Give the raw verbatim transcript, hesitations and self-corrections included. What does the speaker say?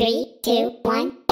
three, two, one.